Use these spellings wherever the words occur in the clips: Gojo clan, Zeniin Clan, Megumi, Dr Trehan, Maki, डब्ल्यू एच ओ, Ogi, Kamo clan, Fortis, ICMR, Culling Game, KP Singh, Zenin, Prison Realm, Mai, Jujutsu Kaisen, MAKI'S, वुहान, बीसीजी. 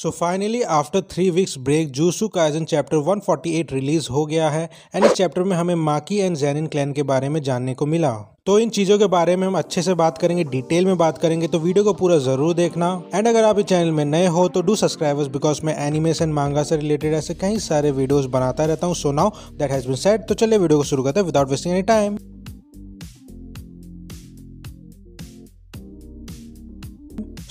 So finally after 3 weeks break Jujutsu Kaisen chapter 148 release हो गया है एंड इस चैप्टर में हमें माकी एंड जेनिन क्लैन के बारे में जानने को मिला। तो इन चीज़ों के बारे में हम अच्छे से बात करेंगे, डिटेल में बात करेंगे, तो वीडियो को पूरा जरूर देखना। एंड अगर आप इस चैनल में नए हो तो डू सब्सक्राइबर्स बिकॉज मैं एनिमेशन मांगा से रिलेटेड ऐसे कई सारे वीडियोस बनाता रहता हूँ। So now that has been said, तो चलिए वीडियो को शुरू करते हैं without wasting any time.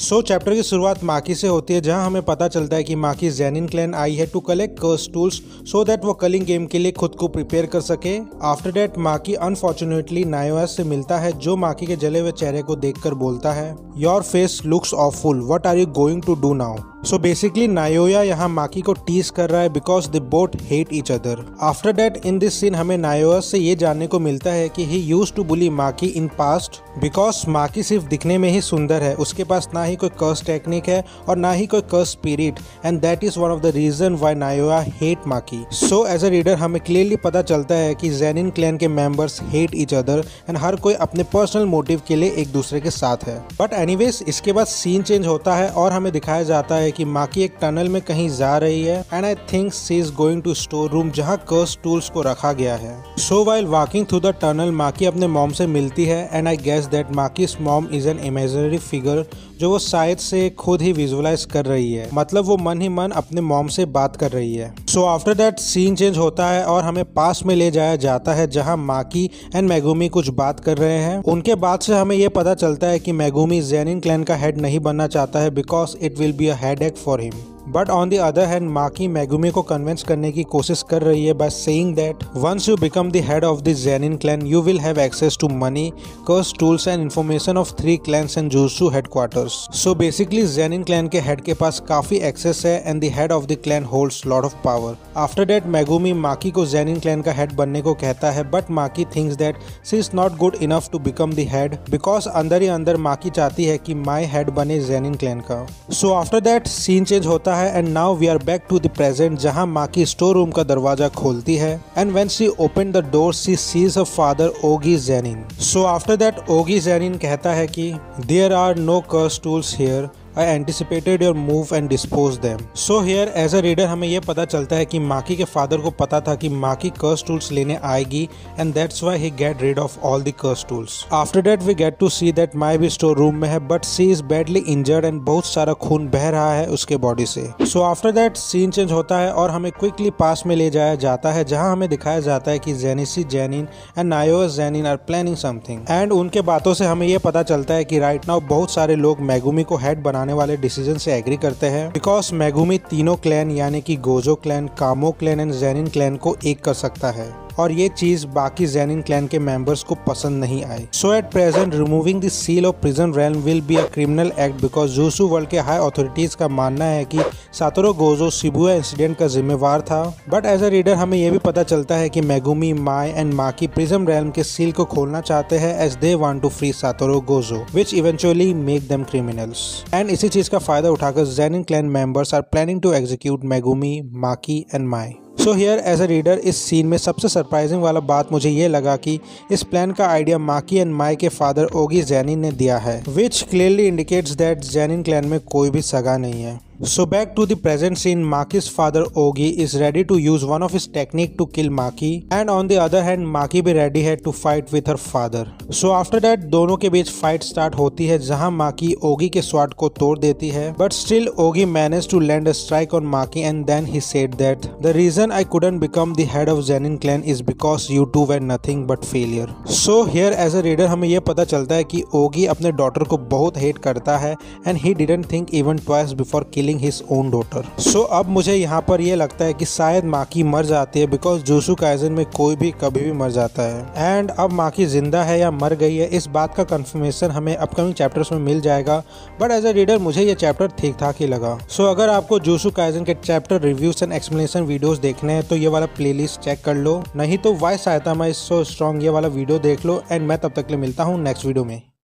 So chapter की शुरुआत माकी से होती है जहां हमें पता चलता है कि माकी जेनिन क्लैन आई है to collect curse tools so that वो कलिंग गेम के लिए खुद को प्रिपेयर कर सके। After that Maki unfortunately Naoya से मिलता है जो माकी के जले हुए चेहरे को देखकर बोलता है your face looks awful, what are you going to do now. So basically Naoya यहाँ माकी को टीज कर रहा है because they both hate each other. After that in this scene हमें नायोया से ये जानने को मिलता है कि he used to bully Maki in past because Maki सिर्फ दिखने में ही सुंदर है, उसके पास ना ही कोई कर्स टेक्निक है और ना ही कोई curse spirit and that is one of the reason why Naoya hate Maki. So as a reader हमें क्लियरली पता चलता है कि जेनिन क्लैन के members hate each other and हर कोई अपने पर्सनल मोटिव के लिए एक दूसरे के साथ है। बट एनीवेज इसके बाद सीन चेंज होता है और हमें दिखाया जाता है कि माकी एक टनल में कहीं जा रही है and I think she is going to store room जहाँ कर्स टूल्स को रखा गया है। So while walking through the tunnel Maki अपने मॉम से मिलती है and I guess that Maki's mom is an imaginary figure जो वो शायद से खुद ही विजुअलाइज कर रही है, मतलब वो मन ही मन अपने मॉम से बात कर रही है। So after that scene change होता है और हमें पास में ले जाया जाता है जहाँ माकी एंड मेगुमी कुछ बात कर रहे हैं। उनके बाद से हमें ये पता चलता है कि मेगुमी जेनिन क्लैन का हेड नहीं बनना चाहता है because it will be a headache for him. But on the other hand Maki Megumi को कन्विंस करने की कोशिश कर रही है by saying that once you become the head of the Zenin clan you will have access to money curse tools and information of 3 clans and jujutsu headquarters. So basically Zenin clan के head के पास काफी access है and the head of the clan holds lot of power. After that Megumi Maki को Zenin clan का head बनने को कहता है but Maki thinks that she is not good enough to become the head because अंदर ही अंदर माकी चाहती है कि माई हेड बने जेनिन क्लैन का। So after that scene change होता है and now we are back to the present जहां माकी स्टोर रूम का दरवाजा खोलती है and when she open the door she sees her father Ogi Zenin. So after that Ogi Zenin कहता है कि there are no curse tools here, I anticipated your move and disposed them. So here as a reader हमें यह पता चलता है कि माकी के फादर को पता था कि माकी कर्स टूल्स लेने आएगी and that's why he get rid of all the curse tools. After that we get to see that माई भी स्टोर रूम में है but she is badly injured and बहुत सारा खून बह रहा है उसके बॉडी से। So after that scene change होता है और हमें quickly पास में ले जाया जाता है जहाँ हमें दिखाया जाता है कि Jinichi Zenin and Naoya Zenin are planning something. And उनके बातों से हमें यह पता चलता है कि right now बहुत सारे लोग मेगुमी को हेड बनाने वाले डिसीजन से एग्री करते हैं बिकॉज मेगुमी तीनों क्लैन यानी कि Gojo clan, Kamo clan and Zenin clan को एक कर सकता है और ये चीज बाकी जेनिन क्लैन के मेंबर्स को पसंद नहीं आई। So at present removing the seal of prison realm will be a criminal act because jujutsu world के हाई अथॉरिटीज का मानना है कि सातोरू गोजो शिबुया इंसिडेंट का जिम्मेवार था। बट एज अ रीडर हमें यह भी पता चलता है कि Megumi, Mai and Maki prison realm के सील को खोलना चाहते हैं as they want to free Satoru Gojo which eventually make them criminals and इसी चीज का फायदा उठाकर Zenin clan members are planning to execute Megumi, Maki and Mai. So here as a reader इस सीन में सबसे सरप्राइजिंग वाला बात मुझे ये लगा कि इस प्लान का आइडिया माकी एंड माई के फादर ओगी जेनिन ने दिया है which clearly indicates that Zenin clan में कोई भी सगा नहीं है। So back to the present scene, Maki's father Ogi is ready to use one of his technique to kill Maki and on the other hand Maki भी ready है to fight with her father. So after that दोनों के बीच fight start होती है जहाँ Maki Ogi के sword को तोड़ देती है but still Ogi managed to land a strike on Maki and then he said that the reason I couldn't become the head of Zenin clan is because you two were nothing but failure. So here as a reader हमें यह पता चलता है कि Ogi अपने daughter को बहुत hate करता है and he didn't think even twice before killing his own daughter. So, अब मुझे यहाँ पर ये लगता है कि शायद माकी मर जाती है बिकॉज जुजुत्सु काइसेन में कोई भी कभी भी मर जाता है एंड अब माकी जिंदा है या मर गई है इस बात का कंफर्मेशन हमें अपकमिंग चैप्टर्स में मिल जाएगा। बट एज अ रीडर मुझे ये चैप्टर ठीक ठाक ही लगा। सो अगर आपको जुजुत्सु काइसेन के chapter reviews and explanation videos देखने हैं तो ये वाला प्लेलिस्ट चेक कर लो, नहीं तो why Saitama is so strong ये वाला वीडियो देख लो एंड मैं तब तक के लिए मिलता हूँ नेक्स्ट वीडियो में।